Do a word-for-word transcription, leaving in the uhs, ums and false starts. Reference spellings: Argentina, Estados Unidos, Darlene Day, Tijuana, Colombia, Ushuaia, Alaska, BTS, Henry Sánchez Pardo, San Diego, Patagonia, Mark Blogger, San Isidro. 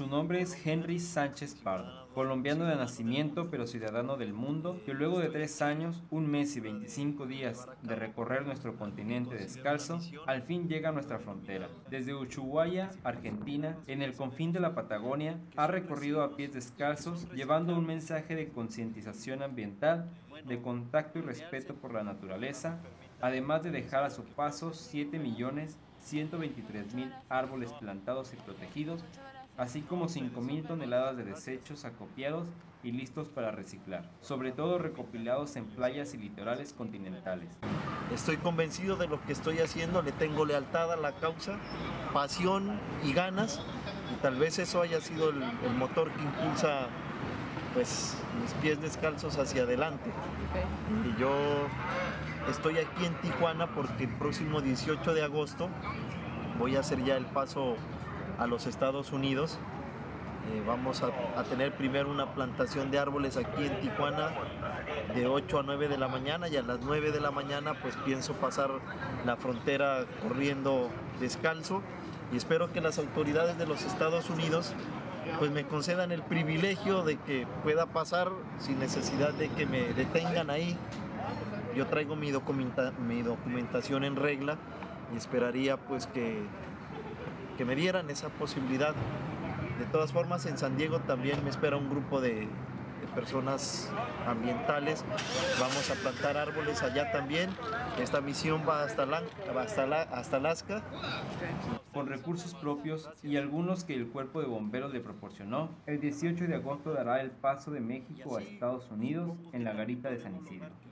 Su nombre es Henry Sánchez Pardo, colombiano de nacimiento pero ciudadano del mundo, que luego de tres años, un mes y veinticinco días de recorrer nuestro continente descalzo, al fin llega a nuestra frontera. Desde Ushuaia, Argentina, en el confín de la Patagonia, ha recorrido a pies descalzos, llevando un mensaje de concientización ambiental, de contacto y respeto por la naturaleza, además de dejar a su paso siete millones ciento veintitrés mil árboles plantados y protegidos, así como cinco mil toneladas de desechos acopiados y listos para reciclar, sobre todo recopilados en playas y litorales continentales. Estoy convencido de lo que estoy haciendo, le tengo lealtad a la causa, pasión y ganas, y tal vez eso haya sido el, el motor que impulsa pues mis pies descalzos hacia adelante. Y yo estoy aquí en Tijuana porque el próximo dieciocho de agosto voy a hacer ya el paso a los Estados Unidos. Eh, vamos a, a tener primero una plantación de árboles aquí en Tijuana de ocho a nueve de la mañana, y a las nueve de la mañana pues pienso pasar la frontera corriendo descalzo, y espero que las autoridades de los Estados Unidos pues me concedan el privilegio de que pueda pasar sin necesidad de que me detengan ahí. Yo traigo mi, documenta, mi documentación en regla y esperaría pues que que me dieran esa posibilidad. De todas formas, en San Diego también me espera un grupo de, de personas ambientales. Vamos a plantar árboles allá también. Esta misión va hasta, la, hasta, la, hasta Alaska. Con recursos propios y algunos que el Cuerpo de Bomberos le proporcionó, el dieciocho de agosto dará el paso de México a Estados Unidos en la garita de San Isidro.